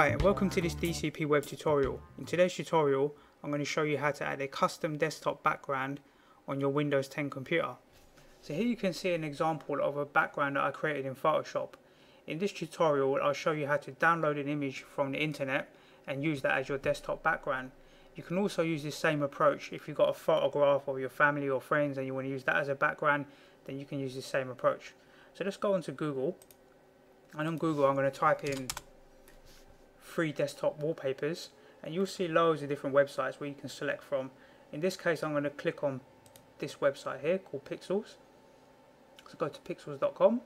Hi and welcome to this DCP web tutorial. In today's tutorial I'm going to show you how to add a custom desktop background on your Windows 10 computer. So here you can see an example of a background that I created in Photoshop. In this tutorial I'll show you how to download an image from the internet and use that as your desktop background. You can also use this same approach if you've got a photograph of your family or friends and you want to use that as a background, then you can use the same approach. So let's go on to Google, and on Google I'm going to type in free desktop wallpapers, and you'll see loads of different websites where you can select from. In this case I'm going to click on this website here called Pexels. So go to pexels.com.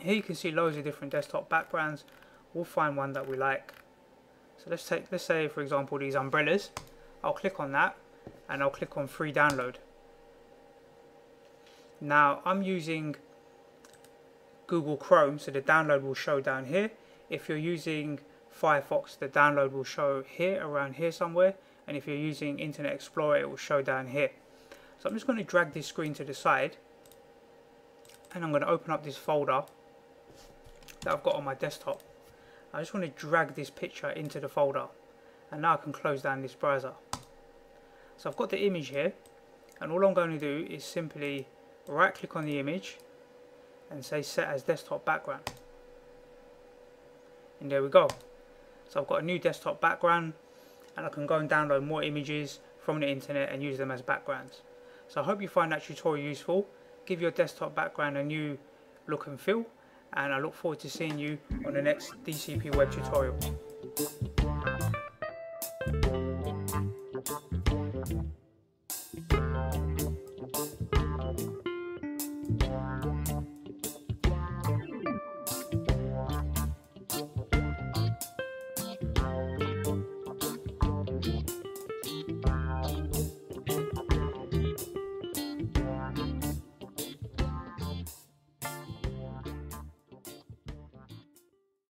Here you can see loads of different desktop backgrounds. We'll find one that we like. So let's say for example these umbrellas. I'll click on that and I'll click on free download. Now I'm using Google Chrome, so the download will show down here. If you're using Firefox, the download will show here, around here somewhere, and if you're using Internet Explorer it will show down here. So I'm just going to drag this screen to the side and I'm going to open up this folder that I've got on my desktop. I just want to drag this picture into the folder, and now I can close down this browser. So I've got the image here, and all I'm going to do is simply right click on the image and say set as desktop background. And there we go. So I've got a new desktop background, and I can go and download more images from the internet and use them as backgrounds. So I hope you find that tutorial useful. Give your desktop background a new look and feel, and I look forward to seeing you on the next DCP web tutorial.